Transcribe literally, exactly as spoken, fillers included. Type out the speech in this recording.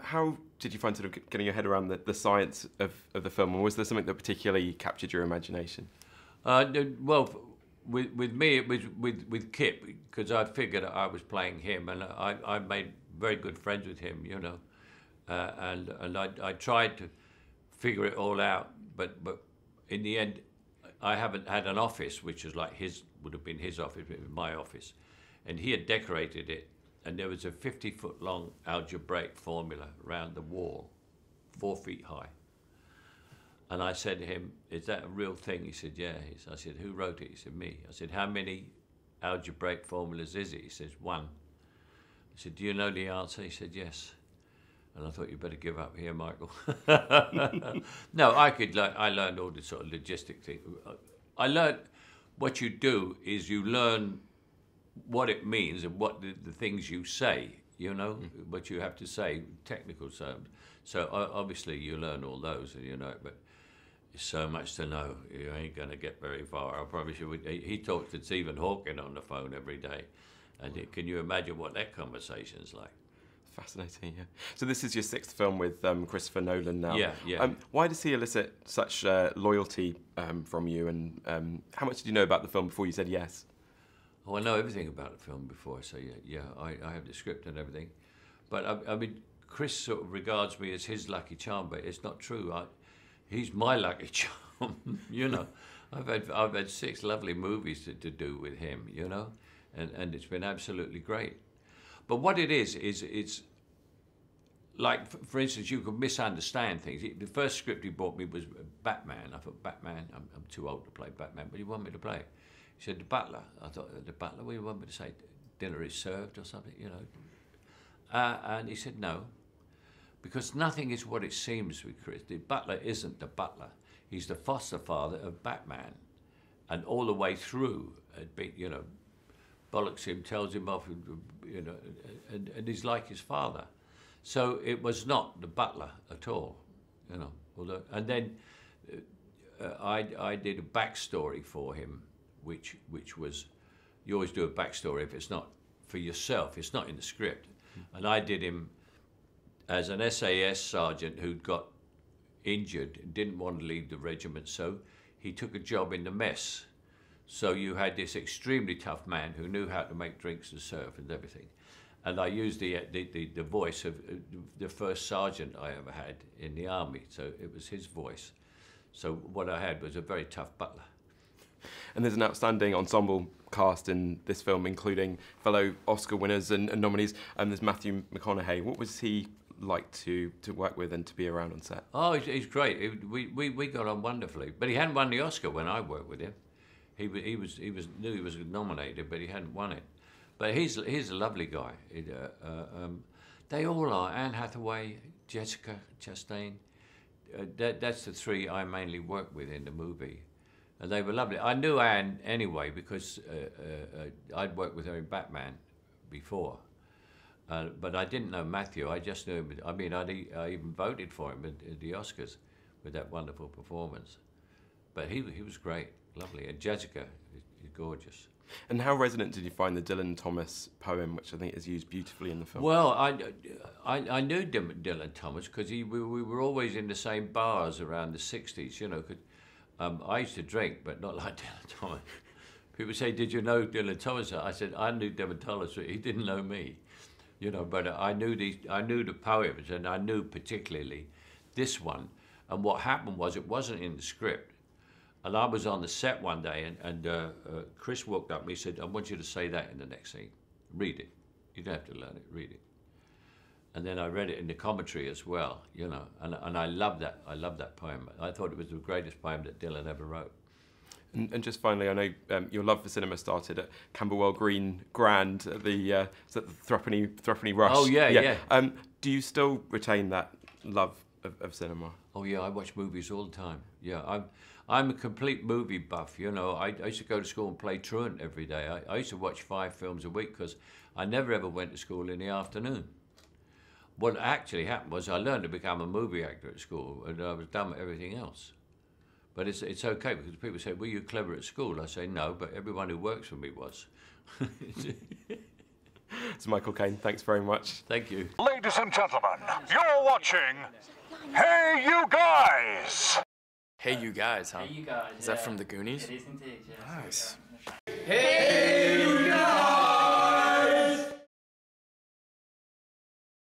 How did you find sort of getting your head around the, the science of, of the film, or was there something that particularly captured your imagination? Uh, well, with, with me, it was with, with Kip, because I figured I was playing him, and I, I made very good friends with him, you know, uh, and, and I, I tried to figure it all out, but, but in the end, I haven't had an office, which is like his, would have been his office, but it was my office, and he had decorated it. And there was a fifty foot long algebraic formula around the wall, four feet high. And I said to him, is that a real thing? He said, yeah. He said, I said, who wrote it? He said, me. I said, how many algebraic formulas is it? He says, one. I said, do you know the answer? He said, yes. And I thought, you better give up here, Michael. No, I could learn, I learned all this sort of logistic thing. I learned, what you do is you learn what it means and what the, the things you say, you know, mm. what you have to say, technical terms. So uh, obviously you learn all those and you know it, but there's so much to know, you ain't gonna get very far. I promise you, he, he talks to Stephen Hawking on the phone every day. And wow. It, can you imagine what that conversation's like? Fascinating, yeah. So this is your sixth film with um, Christopher Nolan now. Yeah, yeah. Um, why does he elicit such uh, loyalty um, from you, and um, how much did you know about the film before you said yes? Oh, I know everything about the film before, so yeah, yeah I, I have the script and everything. But I, I mean, Chris sort of regards me as his lucky charm, but it's not true. I, he's my lucky charm, you know. I've had I've had six lovely movies to, to do with him, you know, and and it's been absolutely great. But what it is is it's like, for, for instance, you could misunderstand things. The first script he brought me was Batman. I thought Batman. I'm, I'm too old to play Batman, but he wanted me to play it. He said, the butler. I thought, the butler? Well, you want me to say dinner is served or something, you know? Uh, and he said, no, because nothing is what it seems with Chris. The butler isn't the butler. He's the foster father of Batman. And all the way through, it'd be, you know, bollocks him, tells him off, you know, and, and he's like his father. So it was not the butler at all, you know. Although, and then uh, I, I did a backstory for him, which which was, you always do a backstory if it's not for yourself, it's not in the script. Mm-hmm. And I did him as an S A S sergeant who'd got injured and didn't want to leave the regiment, so he took a job in the mess. So you had this extremely tough man who knew how to make drinks and serve and everything. And I used the, the, the, the voice of the first sergeant I ever had in the army, so it was his voice. So what I had was a very tough butler. And there's an outstanding ensemble cast in this film, including fellow Oscar winners and, and nominees. And there's Matthew McConaughey. What was he like to, to work with and to be around on set? Oh, he's, he's great. He, we, we, we got on wonderfully. But he hadn't won the Oscar when I worked with him. He, he, was, he was, knew he was nominated, but he hadn't won it. But he's, he's a lovely guy. He, uh, uh, um, they all are. Anne Hathaway, Jessica Chastain. Uh, that, that's the three I mainly worked with in the movie. And they were lovely. I knew Anne anyway because uh, uh, I'd worked with her in Batman before. Uh, but I didn't know Matthew, I just knew him. I mean, I'd e I even voted for him at, at the Oscars with that wonderful performance. But he, he was great, lovely. And Jessica is gorgeous. And how resonant did you find the Dylan Thomas poem, which I think is used beautifully in the film? Well, I, I, I knew Dylan Thomas because we, we were always in the same bars around the sixties, you know. Um, I used to drink, but not like Dylan Thomas. People say, did you know Dylan Thomas? I said, I knew Dylan Thomas, but he didn't know me. You know, but I knew, these, I knew the poems, and I knew particularly this one. And what happened was, it wasn't in the script. And I was on the set one day, and, and uh, uh, Chris walked up and he said, I want you to say that in the next scene. Read it. You don't have to learn it, read it. And then I read it in the commentary as well, you know, and, and I love that, I love that poem. I thought it was the greatest poem that Dylan ever wrote. And, and just finally, I know um, your love for cinema started at Camberwell Green Grand, at the, uh, the Thruppenny, Thruppenny Rush. Oh yeah, yeah. yeah. Um, do you still retain that love of, of cinema? Oh yeah, I watch movies all the time. Yeah, I'm, I'm a complete movie buff, you know. I, I used to go to school and play truant every day. I, I used to watch five films a week because I never ever went to school in the afternoon. What actually happened was I learned to become a movie actor at school, and I was done with everything else. But it's, it's okay, because people say, were you clever at school? I say, no, but everyone who works for me was. to Michael Caine. Thanks very much. Thank you. Ladies and gentlemen, you're watching Hey You Guys! Hey You Guys, huh? Hey You Guys. Is yeah. that from the Goonies? It is indeed, yes. Nice. Hey!